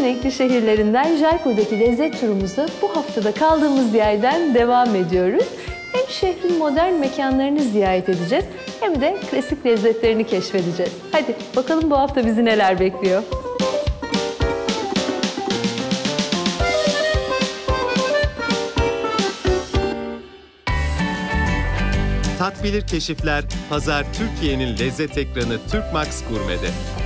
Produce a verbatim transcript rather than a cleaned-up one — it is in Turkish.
en renkli şehirlerinden Jaipur'daki lezzet turumuza bu haftada kaldığımız yerden devam ediyoruz. Hem şehrin modern mekanlarını ziyaret edeceğiz hem de klasik lezzetlerini keşfedeceğiz. Hadi bakalım bu hafta bizi neler bekliyor. Tatbilir Keşifler, Pazar Türkiye'nin lezzet ekranı Türkmax Gurme'de.